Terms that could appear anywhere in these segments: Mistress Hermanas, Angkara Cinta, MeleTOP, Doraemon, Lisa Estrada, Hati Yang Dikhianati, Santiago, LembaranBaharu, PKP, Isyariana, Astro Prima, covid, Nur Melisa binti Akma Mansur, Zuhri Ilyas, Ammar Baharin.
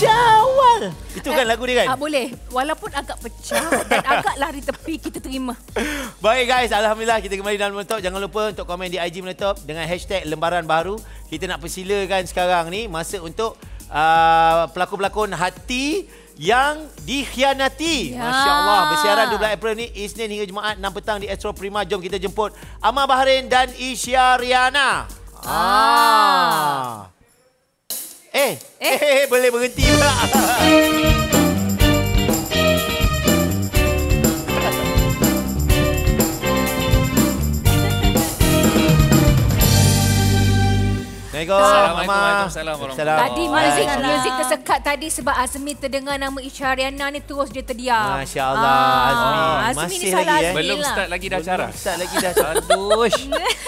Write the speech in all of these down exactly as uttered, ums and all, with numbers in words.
Syawal. Itu kan lagu dia kan? Ah, boleh. Walaupun agak pecah dan agak lari tepi, kita terima. Baik guys, Alhamdulillah kita kembali dalam MeleTOP. Jangan lupa untuk komen di I G MeleTOP dengan hashtag lembaran baru. Kita nak persilakan sekarang ni masa untuk uh, pelakon-pelakon Hati Yang Dikhianati. Ya. Masya Allah. Bersiaran dua belas April ni, Isnin hingga Jumaat enam petang di Astro Prima. Jom kita jemput Ammar Baharin dan Isyariana. Ah. ah. Eh, eh, eh, boleh berhenti pula. Assalamualaikum. Assalamualaikum. Tadi muzik, muzik tersekat tadi sebab Azmi terdengar nama Isyariana ni terus dia terdiam. Masya Allah. Ah, Azmi. Azmi masih lagi Azmi eh. Belum start lagi dah acara. Belum start lagi dah acara.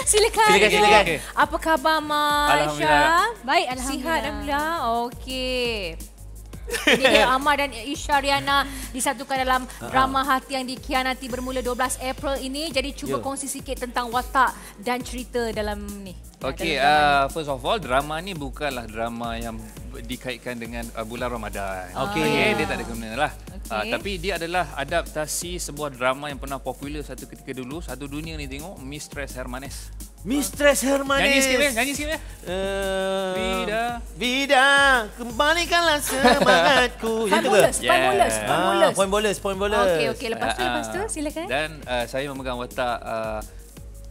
Silakan. Silakan, silakan. Okay. Apa khabar Mai Isyah? Baik, Alhamdulillah. Sihat Alhamdulillah. Okey. Jadi Ammar dan Isyariana disatukan dalam drama Hati Yang Dikhianati bermula dua belas April ini. Jadi cuba Yo. kongsi sikit tentang watak dan cerita dalam ni. Okey, uh, first of all, drama ni bukanlah drama yang dikaitkan dengan uh, bulan Ramadan. Okey, okay, dia tak ada kena lah. Okay. Uh, tapi dia adalah adaptasi sebuah drama yang pernah popular satu ketika dulu. Satu dunia ni tengok, Mistress Hermanas. Mistress Hermanas. Nyanyi sikit, man. Nyanyi sikit, man. Uh, Vida. Vida, kembalikanlah semangatku. Point bolus, point bolus, point bolus. Point bolus, point bolus. Okey, okey. Lepas tu, uh, lepas tu, silakan. Dan uh, saya memegang watak uh,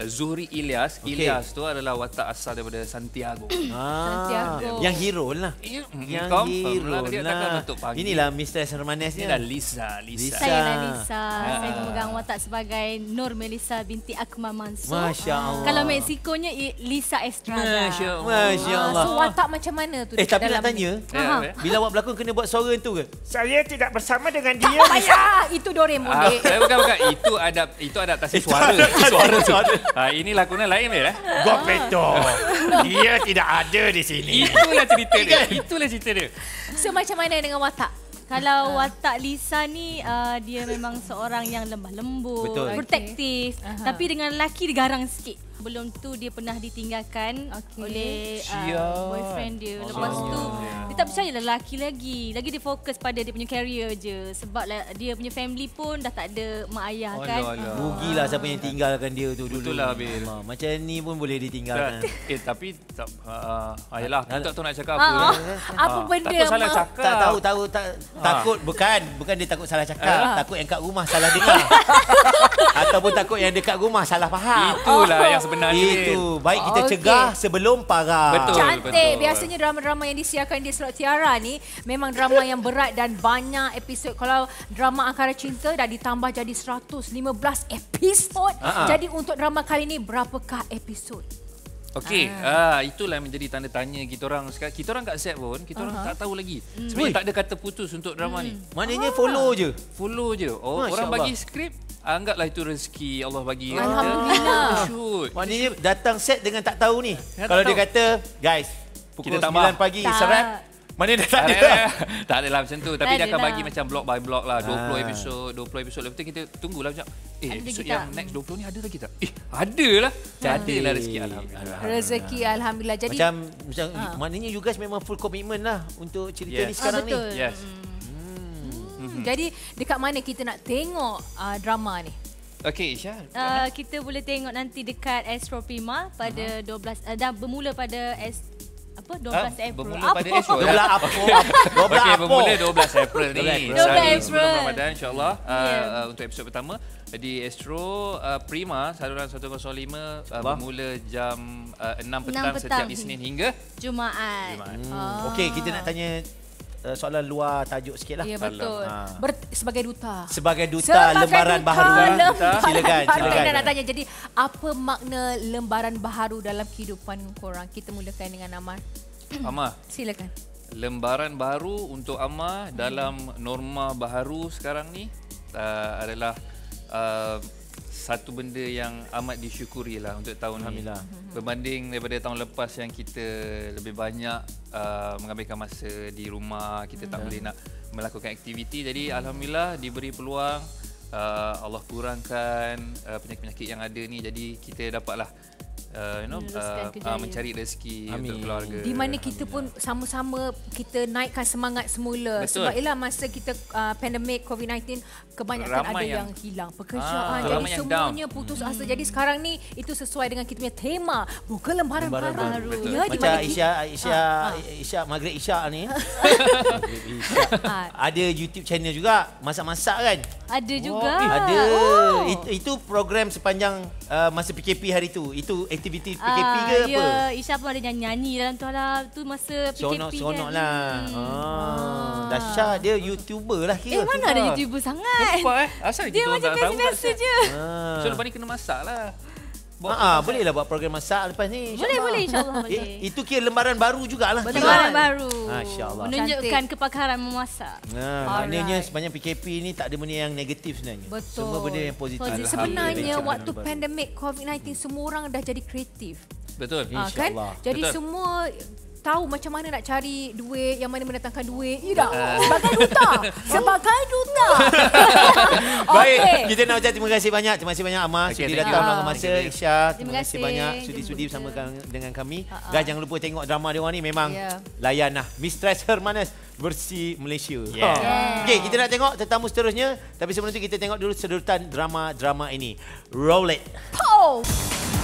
Zuhri Ilyas. Okay. Ilyas tu adalah watak asal daripada Santiago. Ah, Santiago. Yang hero lah. Eh, yang hero lah. Dia takkan bentuk pagi. Inilah Mistress Hermanas ni. Inilah Lisa. Lisa. Saya lah Lisa. Ah. Saya memegang watak sebagai Nur Melisa binti Akma Mansur. Masya Allah. Kalau Meksikonya Lisa Estrada. Masya Allah. Masya Allah. So watak macam mana tu? Eh tapi nak tanya. Ya, bila awak berlakon kena buat suara tu ke? Saya tidak bersama dengan dia. Tak payah. Itu Doraemon. Ah, bukan, bukan. Itu, adap, itu adaptasi suara. Suara suara. Ha, ini lakonan lain dia eh? Gop betul. Dia tidak ada di sini. Itulah cerita dia. Itulah cerita dia. So macam mana dengan watak? Kalau ha. watak Lisa ni uh, dia memang seorang yang lemah lembut, protektif, okay. tapi dengan lelaki dia garang sikit. Belum tu dia pernah ditinggalkan okay. oleh uh, boyfriend dia. Lepas oh. tu dia tak percaya lelaki lagi. Lagi dia fokus pada dia punya career je sebab dia punya family pun dah tak ada mak ayah oh, kan. Rugilah siapa yang tinggalkan dia tu dulu. Betul lah Bil. Macam ni pun boleh ditinggalkan. Eh tapi tak uh, ayalah aku tak tahu nak cakap apa. Apa benda takut salah cakap. Tak tahu tahu tak takut bukan bukan dia takut salah cakap, uh. takut yang kat rumah salah dengar. Ataupun takut yang dekat rumah salah faham. Itulah oh. yang sebenarnya. Itu baik kita okay. cegah sebelum parah. Betul. Cantik. Betul. Biasanya drama-drama yang disiarkan di Slot Tiara ni memang drama yang berat dan banyak episod. Kalau drama Angkara Cinta dah ditambah jadi seratus lima belas episod. Uh-huh. Jadi untuk drama kali ni berapakah episod? Okey, ah. ah itulah yang menjadi tanda tanya kita orang sekarang. Kita orang kat set pun, kita orang uh -huh. tak tahu lagi. Mm. Sebenarnya Ui. tak ada kata putus untuk drama mm. ni. Maknanya ah. follow je. Follow je. Oh, Masya orang Allah. bagi skrip, anggaplah itu rezeki Allah bagi. Alhamdulillah. Maknanya datang set dengan tak tahu ni. Tak Kalau tahu. dia kata, guys, pukul sembilan pagi serap. Mana dah tak ada lah. Tak ada lah macam tu. Tapi dia akan bagi macam blok by blok lah. dua puluh episod, dua puluh episod. Lepas tu kita tunggulah macam, eh episod yang next dua puluh ni ada lagi tak? Eh, ada lah. Jadi lah rezeki Alhamdulillah. Rezeki Alhamdulillah. Jadi macam, maknanya you guys memang full commitment lah untuk cerita ni sekarang ni. Yes. Jadi dekat mana kita nak tengok drama ni? Okey, Isyah. Uh, kita boleh tengok nanti dekat Astro Prima pada dua belas, uh, dah bermula pada Astro apa dua belas April. Bermula pada April. dua belas April. Bermula dua belas April ni. dua belas April. Sebelum Ramadan insya-Allah untuk episod pertama di Astro Prima saluran seratus lima bermula jam enam petang setiap Isnin hingga Jumaat. Okey, kita nak tanya soalan luar tajuk sikitlah. Ya betul. Ha. Ber, sebagai duta. Sebagai duta sebagai lembaran duta, baharu. Lembaran silakan, silakan. Kita nak tanya jadi apa makna lembaran baharu dalam kehidupan korang? Kita mulakan dengan Ammar. Ammar. Silakan. Lembaran baru untuk Ammar dalam norma baharu sekarang ni uh, adalah uh, satu benda yang amat disyukurilah untuk tahun ini. Berbanding daripada tahun lepas yang kita lebih banyak uh, menghabiskan masa di rumah, kita hmm. tak boleh nak melakukan aktiviti. Jadi hmm. Alhamdulillah diberi peluang, uh, Allah kurangkan uh, penyakit-penyakit yang ada ni. Jadi kita dapatlah uh, you know, uh, uh, mencari rezeki untuk keluarga. Di mana kita pun sama-sama kita naikkan semangat semula. Betul. Sebab ialah masa kita uh, pandemik covid sembilan belas kebanyakan ramai ada yang, yang hilang pekerjaan. Ah, jadi semuanya down. putus asa. Hmm. Jadi sekarang ni itu sesuai dengan kita punya tema buka lembaran, lembaran baru. baru. Ya, macam Isya Isya ah, Isya Maghrib Isya ni. Isya. Ada YouTube channel juga masak-masak kan? Ada juga. Oh, ada. Oh. Itu, itu program sepanjang uh, masa P K P hari tu. Itu aktiviti P K P ah, ke ya, apa? Ya, Isya pun ada nyanyi dalam tu lah. Tu masa P K P kan. Seronok lah. Hmm. Ah. Dasha dia YouTuber lah kira. Eh mana ada YouTuber sangat? Nampak eh? Asal dia macam biasa-biasa je. Ah. So lepas ni kena masak lah. Haa, boleh lah buat program masak lepas ni. Boleh, boleh insyaAllah. Eh, itu kira lembaran baru jugalah. Lembaran baru. InsyaAllah. Menunjukkan kepakaran memasak. Nah, maknanya sebenarnya P K P ni tak ada benda yang negatif sebenarnya. Betul. Semua benda yang positif. Sebenarnya waktu pandemik covid sembilan belas semua orang dah jadi kreatif. Betul, insyaAllah. Jadi semua tahu macam mana nak cari duit, yang mana mendatangkan duit. Ya tak? Uh. Sebagai duta. Sebagai duta. Baik, okay. Kita nak ucap terima kasih banyak. Terima kasih banyak Ammar. Okay, sudi datang meluangkan masa. Okay, Isya, terima, terima kasih banyak. Sudi-sudi bersama dengan kami. Uh -huh. Guys, jangan lupa tengok drama dia orang ni. Memang yeah. layanlah. Mistress Hermanas versi Malaysia. Yeah. Oh. Yeah. Okay, kita nak tengok tetamu seterusnya. Tapi sebelum itu kita tengok dulu sedudutan drama-drama ini. Roll it. Pow!